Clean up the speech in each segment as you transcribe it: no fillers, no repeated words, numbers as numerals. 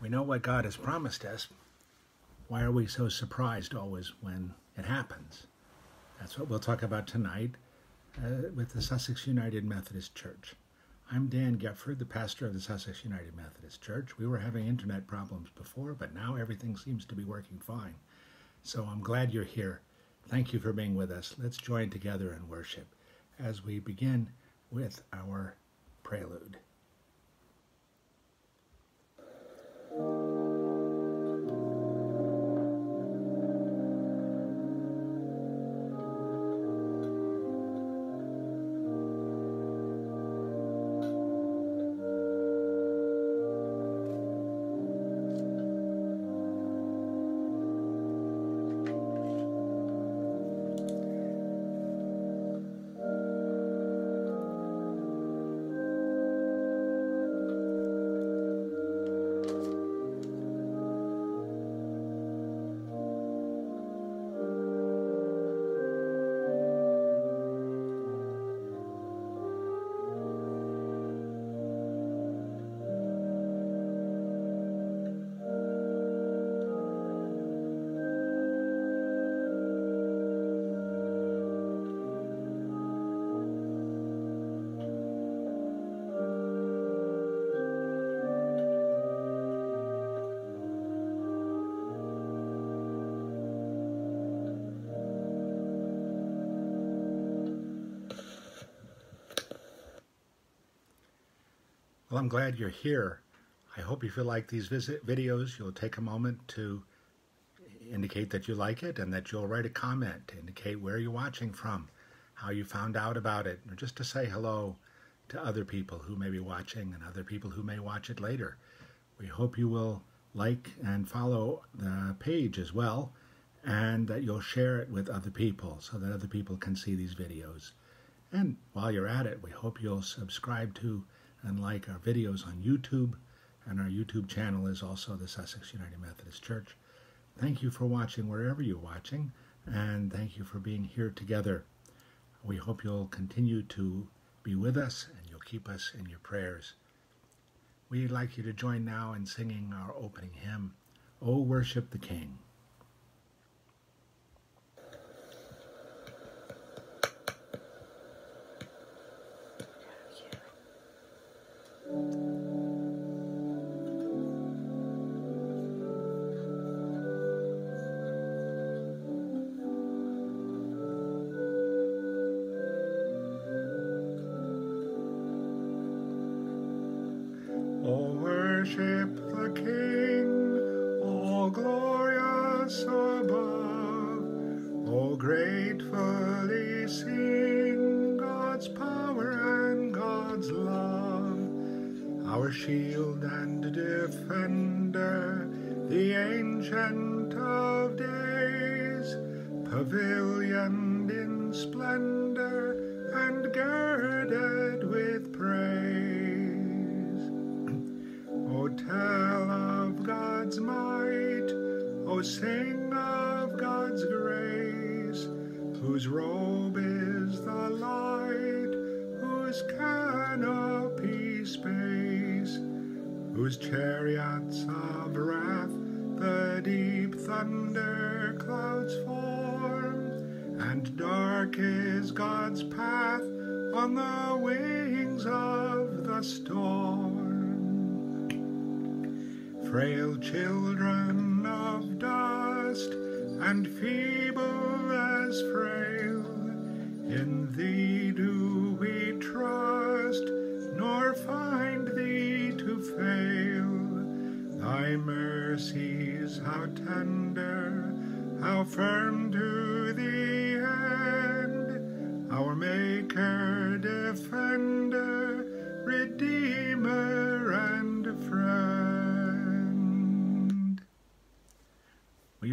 We know what God has promised us. Why are we so surprised always when it happens? That's what we'll talk about tonight with the Sussex United Methodist Church. I'm Dan Gepford, the pastor of the Sussex United Methodist Church. We were having internet problems before, but now everything seems to be working fine. So I'm glad you're here. Thank you for being with us. Let's join together in worship as we begin with our prelude. Well, I'm glad you're here. I hope if you like these videos, you'll take a moment to indicate that you like it and that you'll write a comment to indicate where you're watching from, how you found out about it, or just to say hello to other people who may be watching and other people who may watch it later. We hope you will like and follow the page as well, and that you'll share it with other people so that other people can see these videos. And while you're at it, we hope you'll subscribe to and like our videos on YouTube, and our YouTube channel is also the Sussex United Methodist Church. Thank you for watching wherever you're watching, and thank you for being here together. We hope you'll continue to be with us, and you'll keep us in your prayers. We'd like you to join now in singing our opening hymn, "O Worship the King."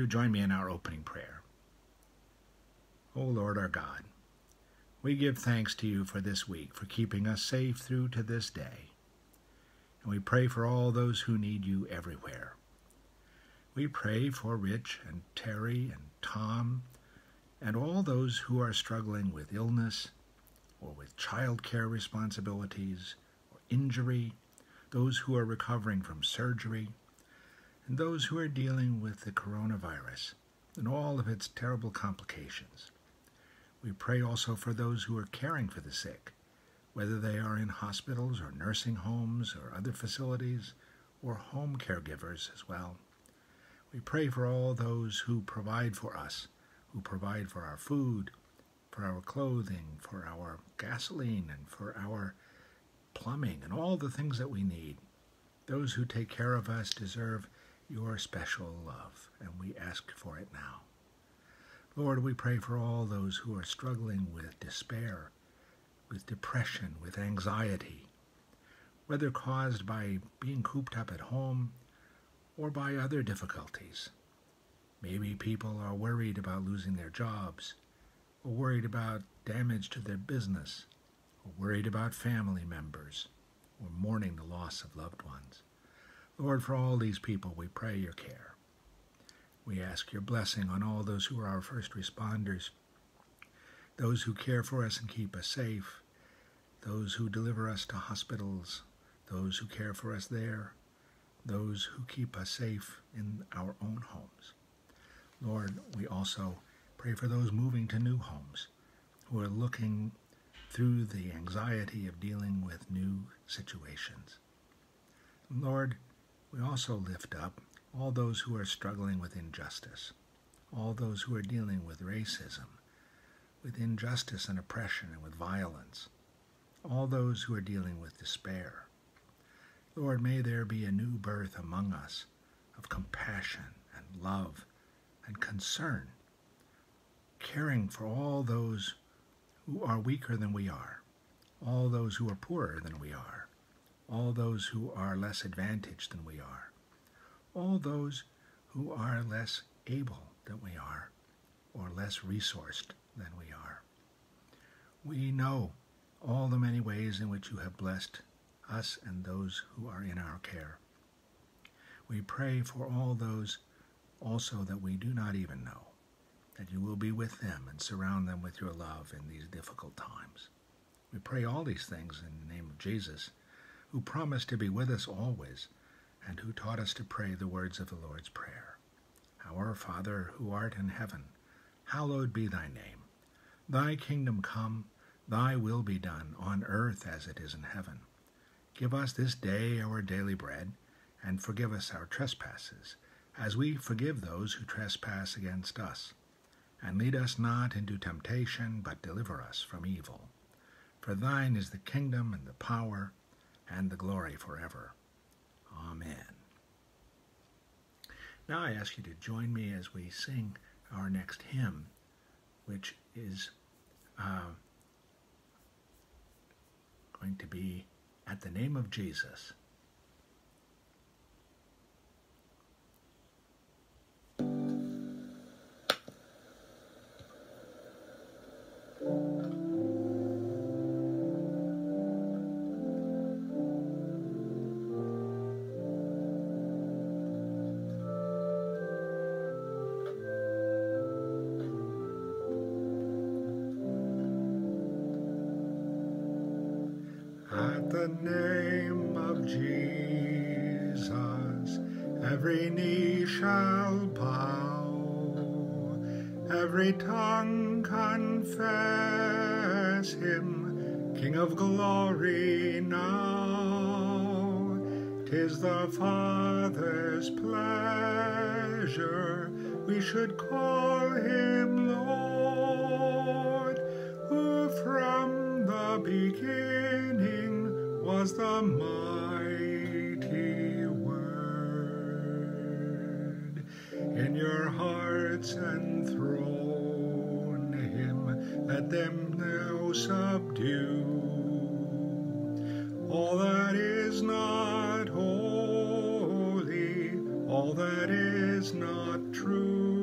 Join me in our opening prayer. O Lord our God, we give thanks to you for this week, for keeping us safe through to this day. And we pray for all those who need you everywhere. We pray for Rich and Terry and Tom and all those who are struggling with illness or with child care responsibilities or injury, those who are recovering from surgery, and those who are dealing with the coronavirus and all of its terrible complications. We pray also for those who are caring for the sick, whether they are in hospitals or nursing homes or other facilities or home caregivers as well. We pray for all those who provide for us, who provide for our food, for our clothing, for our gasoline, and for our plumbing and all the things that we need. Those who take care of us deserve your special love, and we ask for it now. Lord, we pray for all those who are struggling with despair, with depression, with anxiety, whether caused by being cooped up at home or by other difficulties. Maybe people are worried about losing their jobs, or worried about damage to their business, or worried about family members, or mourning the loss of loved ones. Lord, for all these people, we pray your care. We ask your blessing on all those who are our first responders, those who care for us and keep us safe, those who deliver us to hospitals, those who care for us there, those who keep us safe in our own homes. Lord, we also pray for those moving to new homes who are looking through the anxiety of dealing with new situations. Lord, we also lift up all those who are struggling with injustice, all those who are dealing with racism, with injustice and oppression and with violence, all those who are dealing with despair. Lord, may there be a new birth among us of compassion and love and concern, caring for all those who are weaker than we are, all those who are poorer than we are, all those who are less advantaged than we are, all those who are less able than we are, or less resourced than we are. We know all the many ways in which you have blessed us and those who are in our care. We pray for all those also that we do not even know, that you will be with them and surround them with your love in these difficult times. We pray all these things in the name of Jesus, who promised to be with us always, and who taught us to pray the words of the Lord's Prayer. Our Father, who art in heaven, hallowed be thy name. Thy kingdom come, thy will be done, on earth as it is in heaven. Give us this day our daily bread, and forgive us our trespasses, as we forgive those who trespass against us. And lead us not into temptation, but deliver us from evil. For thine is the kingdom, and the power, and the glory forever. Amen. Now I ask you to join me as we sing our next hymn, which is going to be At the Name of Jesus. In the name of Jesus, every knee shall bow, every tongue confess him, King of glory now. 'Tis the Father's pleasure we should call him Lord, who from the beginning was the mighty Word. In your hearts enthrone him, let them now subdue all that is not holy, all that is not true.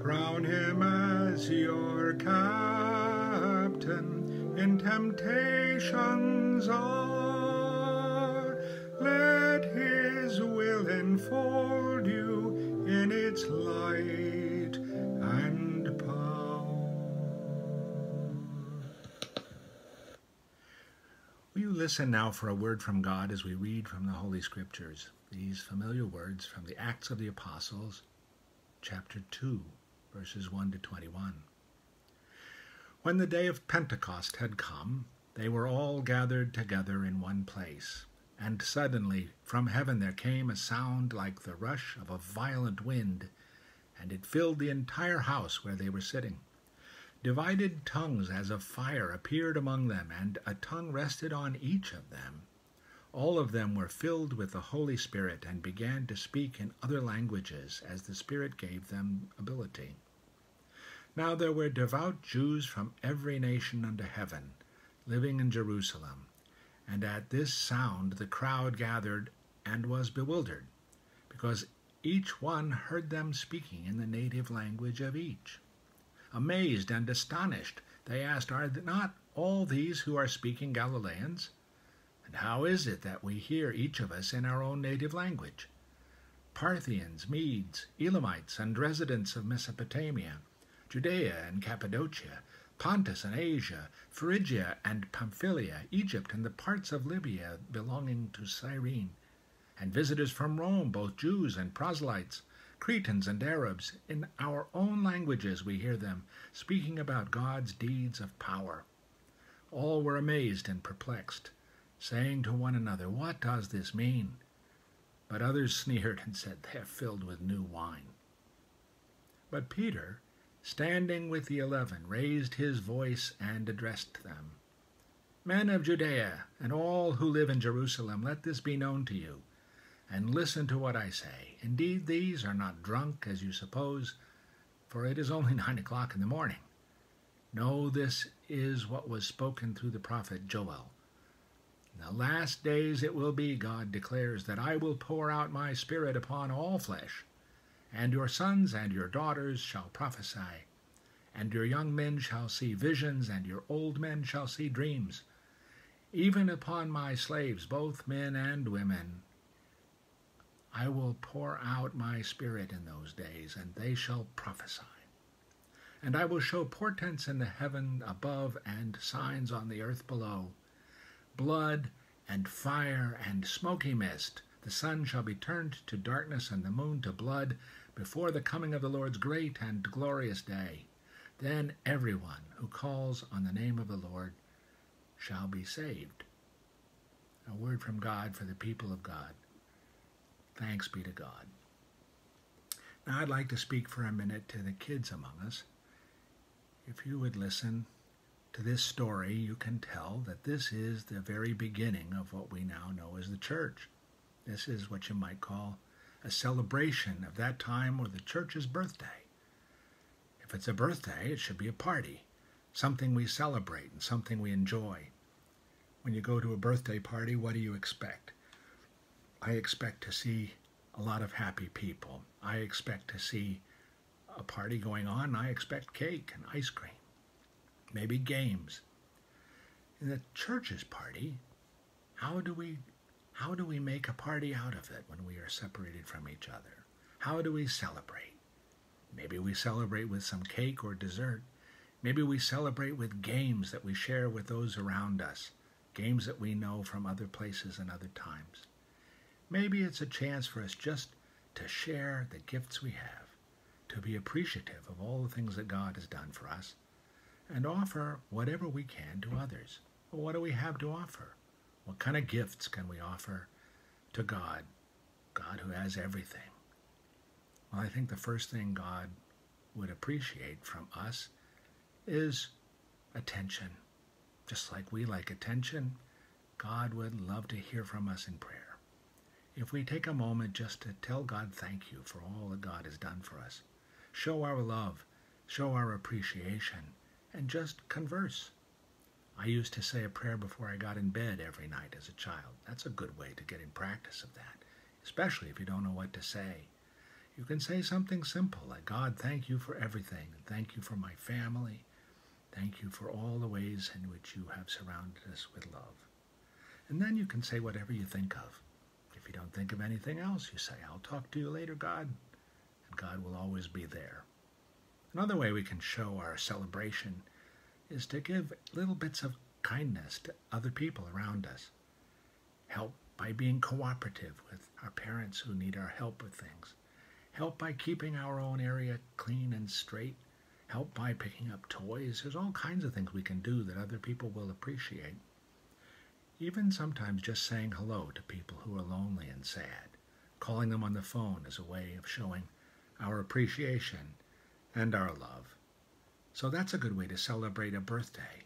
Crown him as your captain in temptation's hour. Let his will enfold you in its light and power. Will you listen listen now for a word from God as we read from the Holy Scriptures, these familiar words from the Acts of the Apostles, chapter 2, verses 1 to 21. When the day of Pentecost had come, they were all gathered together in one place, and suddenly from heaven there came a sound like the rush of a violent wind, and it filled the entire house where they were sitting. Divided tongues as of fire appeared among them, and a tongue rested on each of them. All of them were filled with the Holy Spirit and began to speak in other languages as the Spirit gave them ability. Now there were devout Jews from every nation under heaven, living in Jerusalem. And at this sound the crowd gathered and was bewildered, because each one heard them speaking in the native language of each. Amazed and astonished, they asked, "Are not all these who are speaking Galileans? And how is it that we hear each of us in our own native language? Parthians, Medes, Elamites, and residents of Mesopotamia, Judea and Cappadocia, Pontus and Asia, Phrygia and Pamphylia, Egypt and the parts of Libya belonging to Cyrene, and visitors from Rome, both Jews and proselytes, Cretans and Arabs, in our own languages we hear them, speaking about God's deeds of power." All were amazed and perplexed, saying to one another, "What does this mean?" But others sneered and said, "They are filled with new wine." But Peter, standing with the 11, raised his voice and addressed them. "Men of Judea, and all who live in Jerusalem, let this be known to you, and listen to what I say. Indeed, these are not drunk, as you suppose, for it is only 9 o'clock in the morning. No, this is what was spoken through the prophet Joel. In the last days it will be, God declares, that I will pour out my Spirit upon all flesh, and your sons and your daughters shall prophesy, and your young men shall see visions, and your old men shall see dreams, even upon my slaves, both men and women. I will pour out my Spirit in those days, and they shall prophesy. And I will show portents in the heaven above and signs on the earth below, blood and fire and smoky mist. The sun shall be turned to darkness and the moon to blood before the coming of the Lord's great and glorious day. Then everyone who calls on the name of the Lord shall be saved." A word from God for the people of God. Thanks be to God. Now I'd like to speak for a minute to the kids among us. If you would listen to this story, you can tell that this is the very beginning of what we now know as the church. This is what you might call a celebration of that time or the church's birthday. If it's a birthday, it should be a party, something we celebrate and something we enjoy. When you go to a birthday party, what do you expect? I expect to see a lot of happy people. I expect to see a party going on. I expect cake and ice cream, maybe games. In the church's party, how do we make a party out of it when we are separated from each other? How do we celebrate? Maybe we celebrate with some cake or dessert. Maybe we celebrate with games that we share with those around us, games that we know from other places and other times. Maybe it's a chance for us just to share the gifts we have, to be appreciative of all the things that God has done for us, and offer whatever we can to others. Well, what do we have to offer? What kind of gifts can we offer to God, God who has everything? Well, I think the first thing God would appreciate from us is attention. Just like we like attention, God would love to hear from us in prayer. If we take a moment just to tell God thank you for all that God has done for us, show our love, show our appreciation, and just converse. I used to say a prayer before I got in bed every night as a child. That's a good way to get in practice of that, especially if you don't know what to say. You can say something simple like, "God, thank you for everything, and thank you for my family. Thank you for all the ways in which you have surrounded us with love." And then you can say whatever you think of. If you don't think of anything else, you say, "I'll talk to you later, God," and God will always be there. Another way we can show our celebration is to give little bits of kindness to other people around us. help by being cooperative with our parents who need our help with things, help by keeping our own area clean and straight, help by picking up toys. There's all kinds of things we can do that other people will appreciate. Even sometimes just saying hello to people who are lonely and sad, calling them on the phone as a way of showing our appreciation and our love. So that's a good way to celebrate a birthday.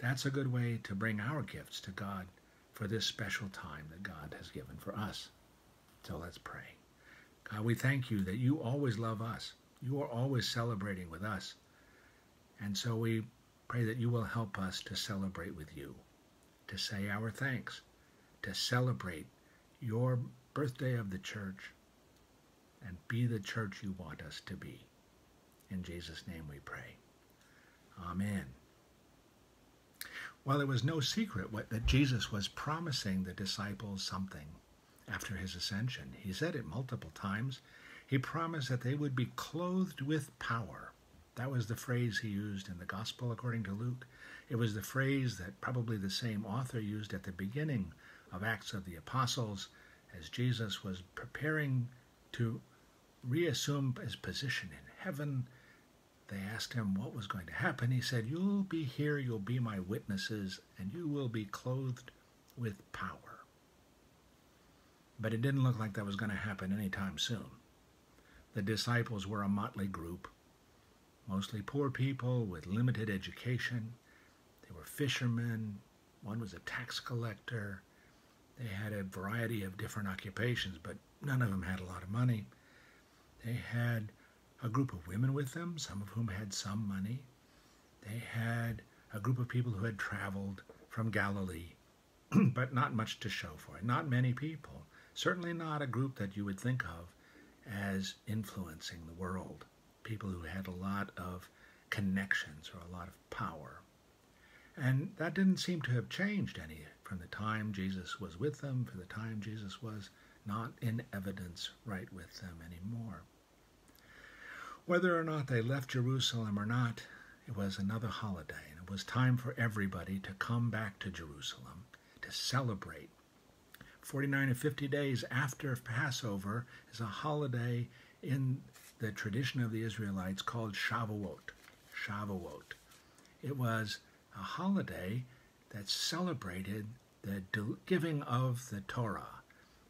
That's a good way to bring our gifts to God for this special time that God has given for us. So let's pray. God, we thank you that you always love us. You are always celebrating with us. And so we pray that you will help us to celebrate with you, to say our thanks, to celebrate your birthday of the church, and be the church you want us to be. In Jesus' name we pray. Amen. Well, it was no secret that Jesus was promising the disciples something after his ascension. He said it multiple times. He promised that they would be clothed with power. That was the phrase he used in the Gospel according to Luke. It was the phrase that probably the same author used at the beginning of Acts of the Apostles as Jesus was preparing to reassume his position in heaven. They asked him what was going to happen. He said, "You'll be here, you'll be my witnesses, and you will be clothed with power." But it didn't look like that was going to happen anytime soon. The disciples were a motley group, mostly poor people with limited education. They were fishermen. One was a tax collector. They had a variety of different occupations, but none of them had a lot of money. They had a group of women with them, some of whom had some money. They had a group of people who had traveled from Galilee, but not much to show for it. Not many people. Certainly not a group that you would think of as influencing the world. People who had a lot of connections or a lot of power. And that didn't seem to have changed any from the time Jesus was with them, from the time Jesus was not in evidence right with them anymore. Whether or not they left Jerusalem or not, it was another holiday, and it was time for everybody to come back to Jerusalem to celebrate. 49 and 50 days after Passover is a holiday in the tradition of the Israelites called Shavuot. Shavuot. It was a holiday that celebrated the giving of the Torah,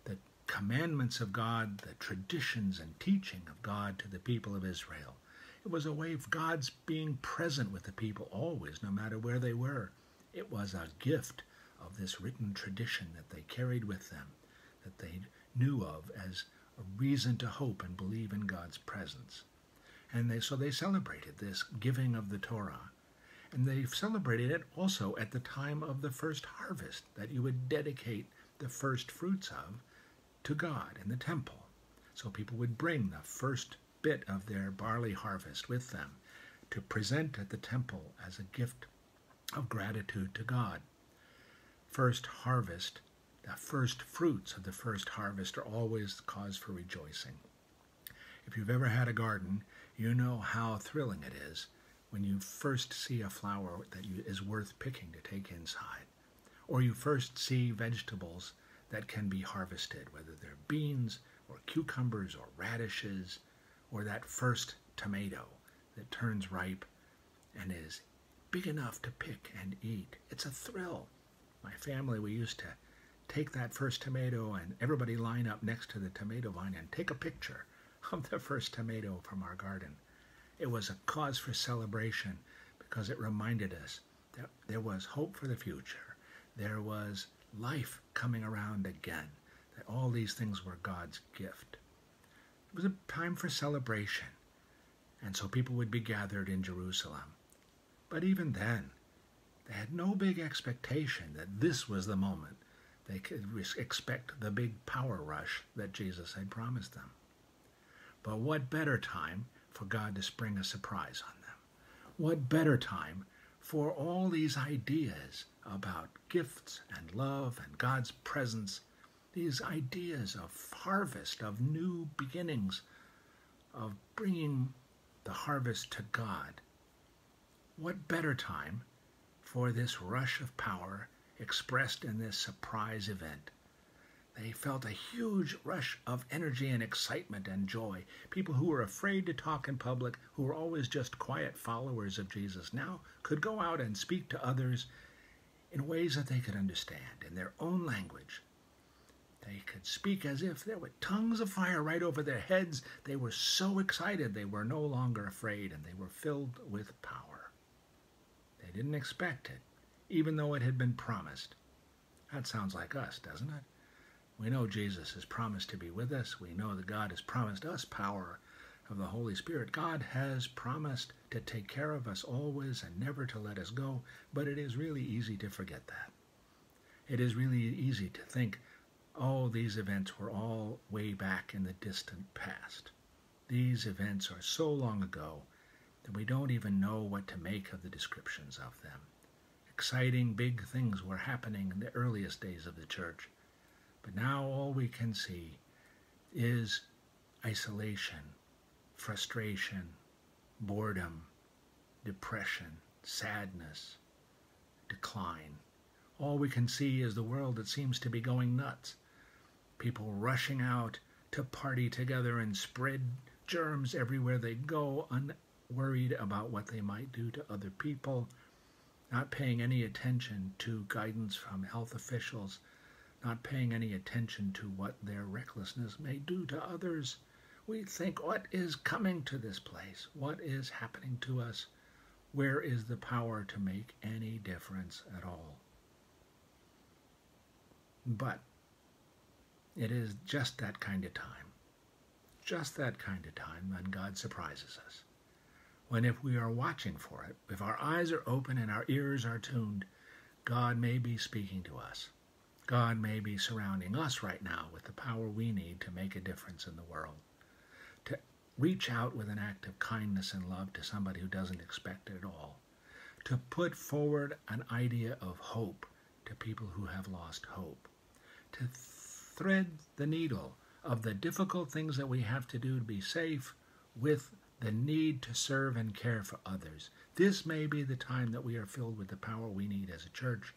the commandments of God, the traditions and teaching of God to the people of Israel. It was a way of God's being present with the people always, no matter where they were. It was a gift of this written tradition that they carried with them, that they knew of as a reason to hope and believe in God's presence. And so they celebrated this giving of the Torah. And they celebrated it also at the time of the first harvest, that you would dedicate the first fruits of to God in the temple. So people would bring the first bit of their barley harvest with them to present at the temple as a gift of gratitude to God. First harvest, the first fruits of the first harvest are always cause for rejoicing. If you've ever had a garden, you know how thrilling it is when you first see a flower that is worth picking to take inside, or you first see vegetables that can be harvested, whether they're beans or cucumbers or radishes, or that first tomato that turns ripe and is big enough to pick and eat. It's a thrill. My family, we used to take that first tomato and everybody line up next to the tomato vine and take a picture of the first tomato from our garden. It was a cause for celebration because it reminded us that there was hope for the future. There was life coming around again, that all these things were God's gift. It was a time for celebration, and so people would be gathered in Jerusalem. But even then, they had no big expectation that this was the moment they could expect the big power rush that Jesus had promised them. But what better time for God to spring a surprise on them? What better time for all these ideas about gifts and love and God's presence, these ideas of harvest, of new beginnings, of bringing the harvest to God? What better time for this rush of power expressed in this surprise event They felt a huge rush of energy and excitement and joy. People who were afraid to talk in public, who were always just quiet followers of Jesus, now could go out and speak to others in ways that they could understand, in their own language. They could speak as if there were tongues of fire right over their heads. They were so excited they were no longer afraid, and they were filled with power. They didn't expect it, even though it had been promised. That sounds like us, doesn't it? We know Jesus has promised to be with us. We know that God has promised us power of the Holy Spirit. God has promised to take care of us always and never to let us go, but it is really easy to forget that. It is really easy to think, oh, these events were all way back in the distant past. These events are so long ago that we don't even know what to make of the descriptions of them. Exciting big things were happening in the earliest days of the church, but now all we can see is isolation, frustration, boredom, depression, sadness, decline. All we can see is the world that seems to be going nuts. People rushing out to party together and spread germs everywhere they go, unworried about what they might do to other people, not paying any attention to guidance from health officials, not paying any attention to what their recklessness may do to others. We think, what is coming to this place? What is happening to us? Where is the power to make any difference at all? But it is just that kind of time, when God surprises us. When if we are watching for it, if our eyes are open and our ears are tuned, God may be speaking to us. God may be surrounding us right now with the power we need to make a difference in the world, to reach out with an act of kindness and love to somebody who doesn't expect it at all, to put forward an idea of hope to people who have lost hope, to thread the needle of the difficult things that we have to do to be safe with the need to serve and care for others. This may be the time that we are filled with the power we need as a church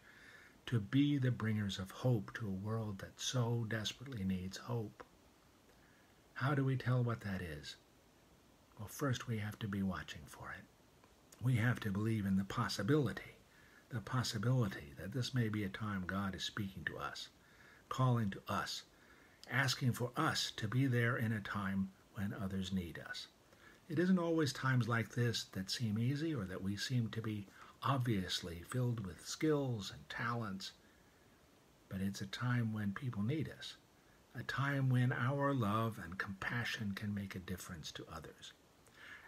to be the bringers of hope to a world that so desperately needs hope. How do we tell what that is? Well, first we have to be watching for it. We have to believe in the possibility. The possibility that this may be a time God is speaking to us, calling to us, asking for us to be there in a time when others need us. It isn't always times like this that seem easy or that we seem to be obviously filled with skills and talents, but it's a time when people need us, a time when our love and compassion can make a difference to others.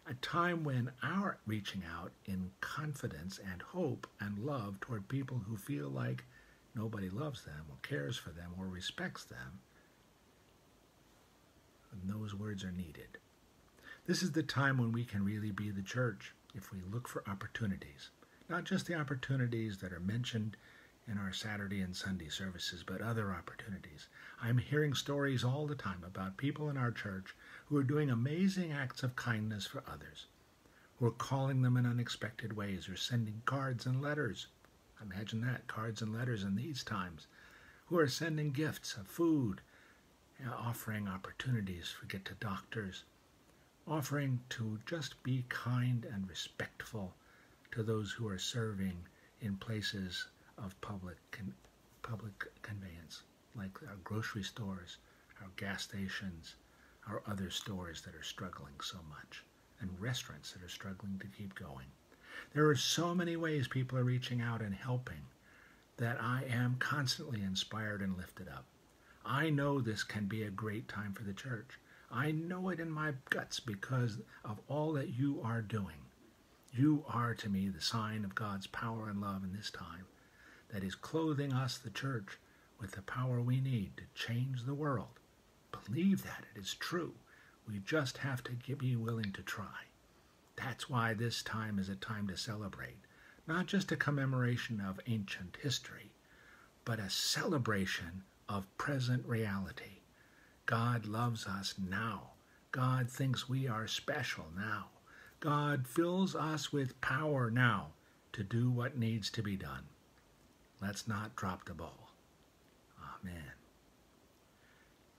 A time when our reaching out in confidence and hope and love toward people who feel like nobody loves them or cares for them or respects them, and those words are needed. This is the time when we can really be the church if we look for opportunities, not just the opportunities that are mentioned in our Saturday and Sunday services, but other opportunities. I'm hearing stories all the time about people in our church who are doing amazing acts of kindness for others, who are calling them in unexpected ways or sending cards and letters. Imagine that, cards and letters in these times, who are sending gifts of food, offering opportunities for get to doctors, offering to just be kind and respectful to those who are serving in places of public conveyance, like our grocery stores, our gas stations, our other stores that are struggling so much, and restaurants that are struggling to keep going. There are so many ways people are reaching out and helping that I am constantly inspired and lifted up. I know this can be a great time for the church. I know it in my guts because of all that you are doing. You are, to me, the sign of God's power and love in this time that is clothing us, the church, with the power we need to change the world. Believe that. It is true. We just have to be willing to try. That's why this time is a time to celebrate. Not just a commemoration of ancient history, but a celebration of present reality. God loves us now. God thinks we are special now. God fills us with power now to do what needs to be done. Let's not drop the ball. Amen.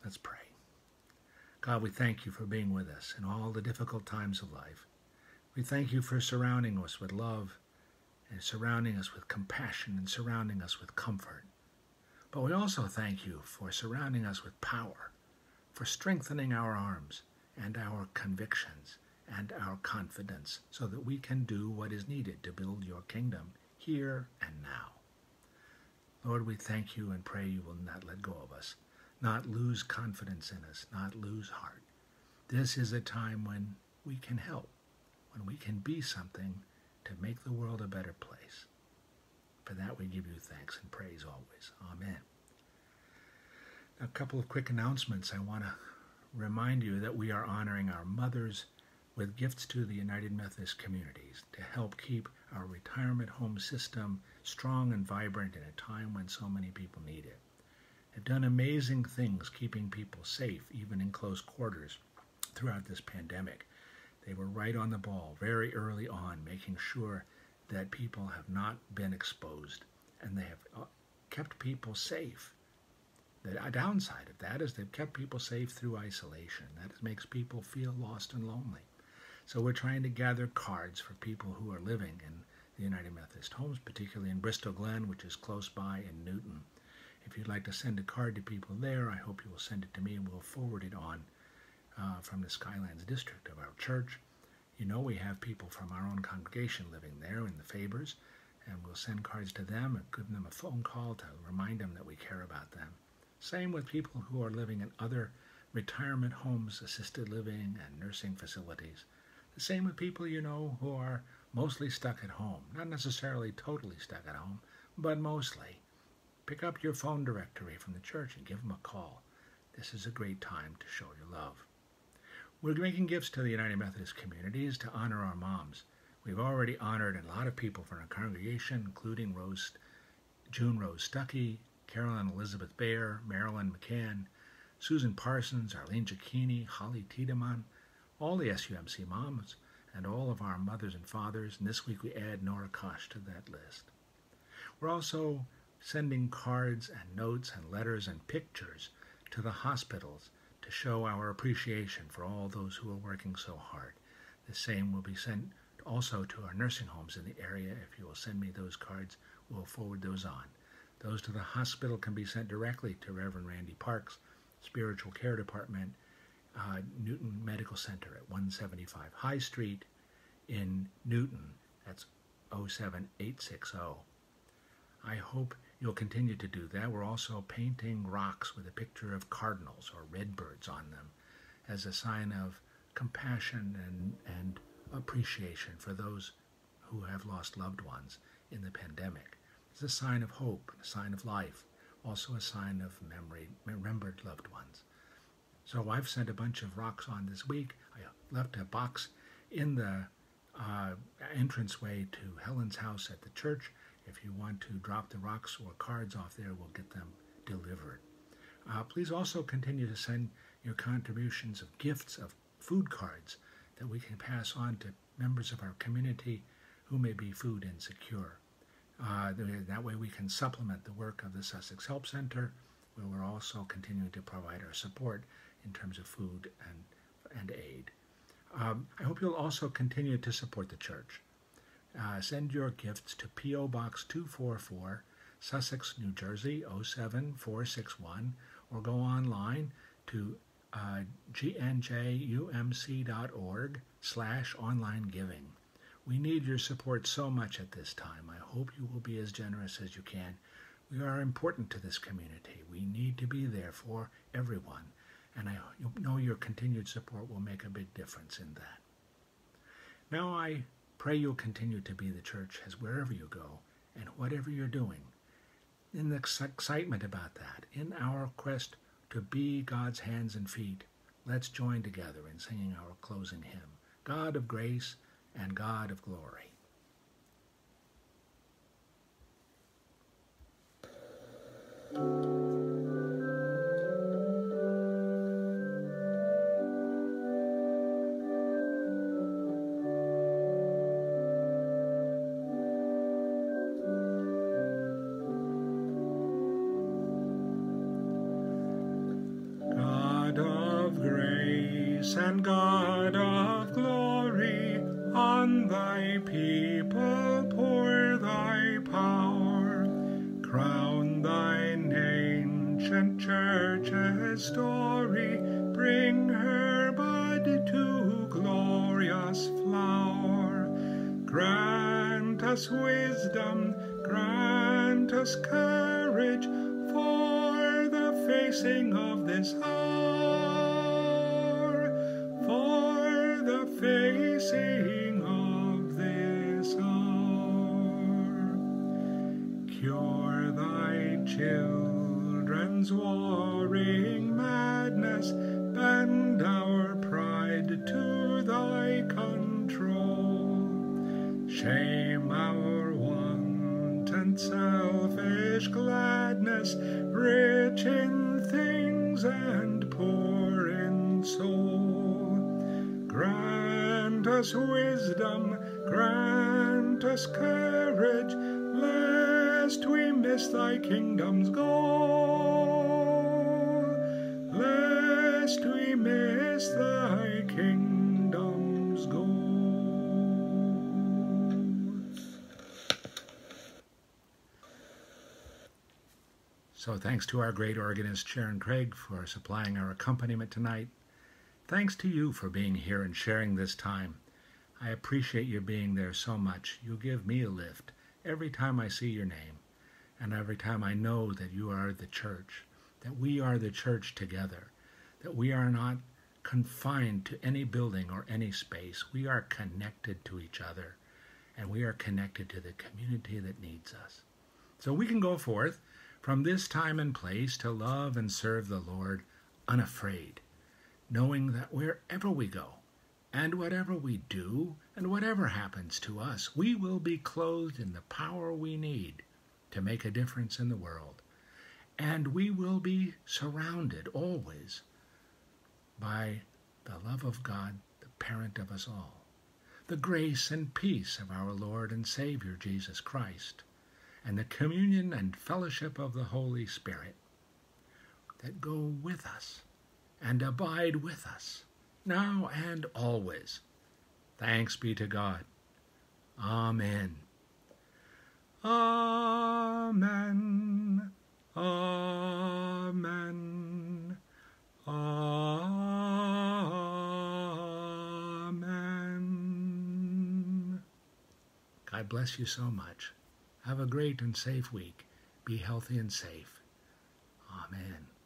Let's pray. God, we thank you for being with us in all the difficult times of life. We thank you for surrounding us with love and surrounding us with compassion and surrounding us with comfort. But we also thank you for surrounding us with power, for strengthening our arms and our convictions and our confidence so that we can do what is needed to build your kingdom here and now. Lord, we thank you and pray you will not let go of us, not lose confidence in us, not lose heart. This is a time when we can help, when we can be something to make the world a better place. For that we give you thanks and praise always. Amen. A couple of quick announcements. I want to remind you that we are honoring our mothers with gifts to the United Methodist communities to help keep our retirement home system strong and vibrant in a time when so many people need it. They've done amazing things keeping people safe, even in close quarters, throughout this pandemic. They were right on the ball, very early on, making sure that people have not been exposed, and they have kept people safe. The downside of that is they've kept people safe through isolation. That makes people feel lost and lonely. So we're trying to gather cards for people who are living in the United Methodist homes, particularly in Bristol Glen, which is close by in Newton. If you'd like to send a card to people there, I hope you will send it to me and we'll forward it on from the Skylands district of our church. You know, we have people from our own congregation living there in the Fabers, and we'll send cards to them and give them a phone call to remind them that we care about them. Same with people who are living in other retirement homes, assisted living, and nursing facilities. The same with people you know who are mostly stuck at home. Not necessarily totally stuck at home, but mostly. Pick up your phone directory from the church and give them a call. This is a great time to show your love. We're making gifts to the United Methodist communities to honor our moms. We've already honored a lot of people from our congregation, including Rose Stuckey, Carolyn Elizabeth Bayer, Marilyn McCann, Susan Parsons, Arlene Giacchini, Holly Tiedemann, all the SUMC moms, and all of our mothers and fathers. And this week we add Nora Kosh to that list. We're also sending cards and notes and letters and pictures to the hospitals to show our appreciation for all those who are working so hard. The same will be sent also to our nursing homes in the area. If you will send me those cards, we'll forward those on. Those to the hospital can be sent directly to Reverend Randy Parks, Spiritual Care Department, Newton Medical Center at 175 High Street in Newton. That's 07860. I hope you'll continue to do that. We're also painting rocks with a picture of cardinals or redbirds on them as a sign of compassion and appreciation for those who have lost loved ones in the pandemic. It's a sign of hope, a sign of life, also a sign of remembered loved ones. So I've sent a bunch of rocks on this week. I left a box in the entranceway to Helen's house at the church. If you want to drop the rocks or cards off there, we'll get them delivered. Please also continue to send your contributions of gifts of food cards that we can pass on to members of our community who may be food insecure. That way we can supplement the work of the Sussex Help Center, where we're also continuing to provide our support in terms of food and aid. I hope you'll also continue to support the church. Send your gifts to P.O. Box 244, Sussex, New Jersey, 07461, or go online to gnjumc.org/online-giving. We need your support so much at this time. I hope you will be as generous as you can. We are important to this community. We need to be there for everyone, and I know your continued support will make a big difference in that. Now I pray you'll continue to be the church as wherever you go and whatever you're doing. In the excitement about that, in our quest to be God's hands and feet, let's join together in singing our closing hymn, God of Grace and God of Glory. and God of glory, on thy people pour thy power. Crown thine ancient church's story, bring her bud to glorious flower. Grant us wisdom, grant us courage, for the facing of this hour, for the facing of this hour. Cure thy children's warring madness, bend our pride to thy control. Shame our wanton selfish gladness, rich in things and poor in soul. Grant us wisdom, grant us courage, lest we miss thy kingdom's goal. Lest we miss thy kingdom's goal. So thanks to our great organist Sharon Craig for supplying our accompaniment tonight. Thanks to you for being here and sharing this time. I appreciate you being there so much. You give me a lift every time I see your name, and every time I know that you are the church, that we are the church together, that we are not confined to any building or any space. We are connected to each other, and we are connected to the community that needs us. So we can go forth from this time and place to love and serve the Lord unafraid, knowing that wherever we go, and whatever we do, and whatever happens to us, we will be clothed in the power we need to make a difference in the world. And we will be surrounded always by the love of God, the parent of us all, the grace and peace of our Lord and Savior Jesus Christ, and the communion and fellowship of the Holy Spirit that go with us and abide with us, now and always. Thanks be to God. Amen. Amen. Amen. Amen. God bless you so much. Have a great and safe week. Be healthy and safe. Amen.